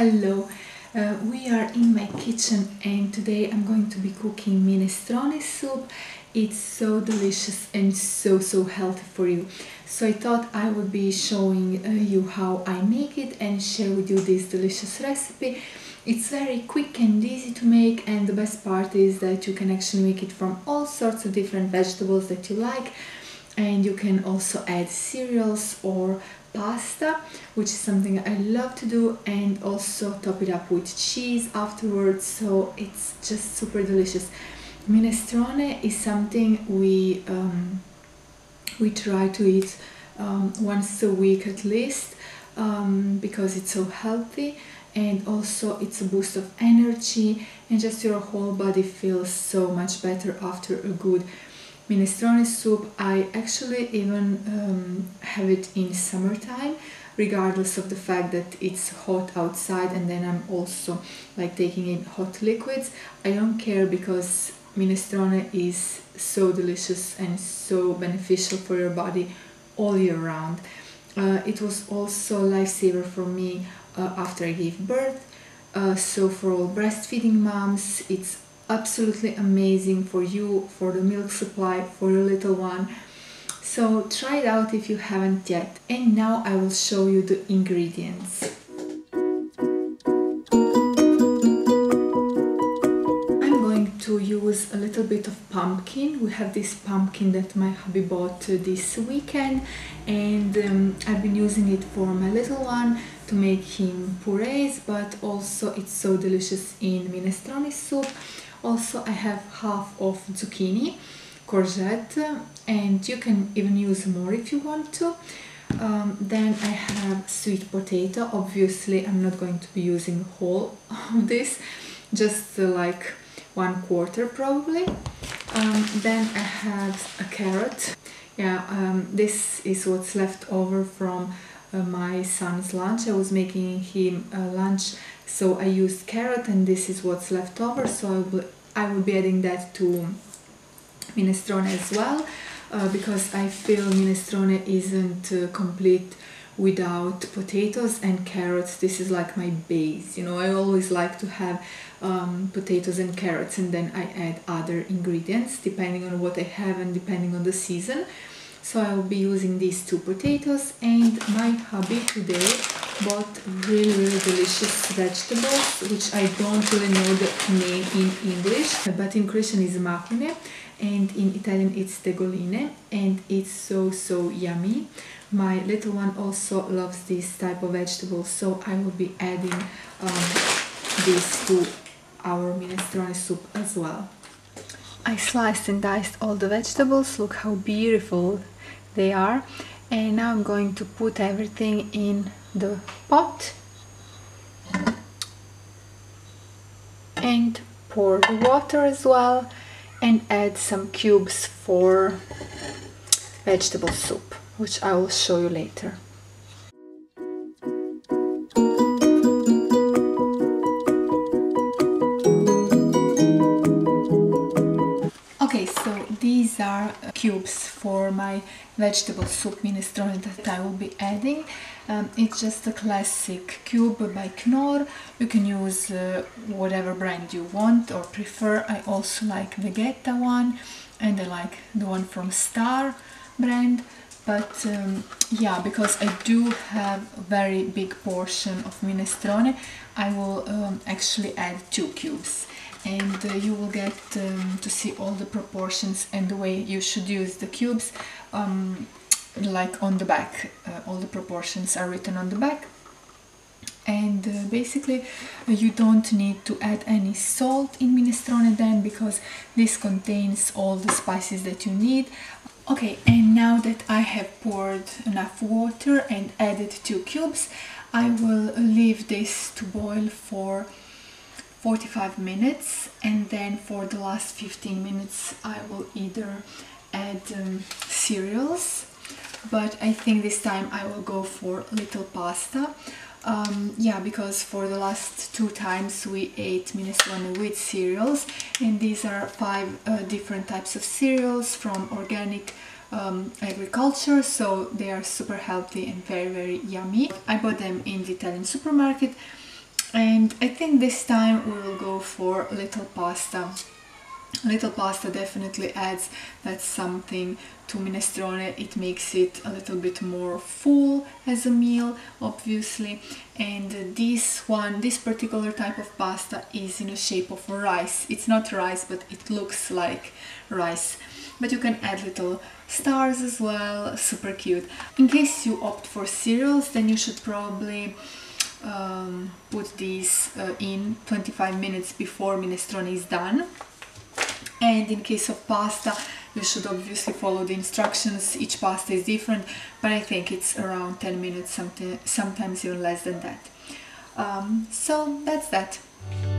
Hello, we are in my kitchen and today I'm going to be cooking minestrone soup. It's so delicious and so healthy for you. So I thought I would be showing you how I make it and share with you this delicious recipe. It's very quick and easy to make, and the best part is that you can actually make it from all sorts of different vegetables that you like, and you can also add cereals or pasta, which is something I love to do, and also top it up with cheese afterwards, so it's just super delicious. Minestrone is something we try to eat once a week at least, because it's so healthy, and also it's a boost of energy, and just your whole body feels so much better after a good minestrone soup. I actually even have it in summertime, regardless of the fact that it's hot outside, and then I'm also like taking in hot liquids. I don't care, because minestrone is so delicious and so beneficial for your body all year round. It was also a lifesaver for me after I gave birth, so for all breastfeeding moms it's absolutely amazing, for you, for the milk supply, for your little one. So try it out if you haven't yet. And now I will show you the ingredients. I'm going to use a little bit of pumpkin. We have this pumpkin that my hubby bought this weekend, and I've been using it for my little one to make him purees, but also it's so delicious in minestrone soup. Also, I have half of zucchini, courgette, and you can even use more if you want to. Then I have sweet potato. Obviously, I'm not going to be using whole of this, just like 1/4 probably. Then I have a carrot. Yeah, this is what's left over from my son's lunch. I was making him lunch, so I used carrot, and this is what's left over, so I will be adding that to minestrone as well, because I feel minestrone isn't complete without potatoes and carrots. This is like my base, you know. I always like to have potatoes and carrots, and then I add other ingredients depending on what I have and depending on the season. So I'll be using these two potatoes, and my hubby today bought really delicious vegetables, which I don't really know the name in English, but in Croatian is mahune, and in Italian it's tegoline, and it's so yummy. My little one also loves this type of vegetables, so I will be adding this to our minestrone soup as well. I sliced and diced all the vegetables. Look how beautiful they are. And now I'm going to put everything in the pot and pour the water as well, and add some cubes for vegetable soup, which I will show you later. Okay, so these are cubes for my vegetable soup minestrone that I will be adding. It's just a classic cube by Knorr. You can use whatever brand you want or prefer. I also like the Vegeta one, and I like the one from Star brand. But yeah, because I do have a very big portion of minestrone, I will actually add 2 cubes. And you will get to see all the proportions and the way you should use the cubes, like on the back. All the proportions are written on the back, and basically you don't need to add any salt in minestrone then, because this contains all the spices that you need. Okay, and now that I have poured enough water and added 2 cubes, I will leave this to boil for 45 minutes, and then for the last 15 minutes I will either add cereals, but I think this time I will go for little pasta. Yeah, because for the last 2 times we ate minestrone with cereals, and these are 5 different types of cereals from organic agriculture, so they are super healthy and very yummy. I bought them in the Italian supermarket. And I think this time we will go for little pasta. Little pasta definitely adds that something to minestrone. It makes it a little bit more full as a meal, obviously. And this particular type of pasta is in the shape of rice. It's not rice, but it looks like rice. But you can add little stars as well, super cute. In case you opt for cereals, then you should probably put these in 25 minutes before minestrone is done. And in case of pasta, you should obviously follow the instructions. Each pasta is different, but I think it's around 10 minutes, sometimes even less than that. So that's that.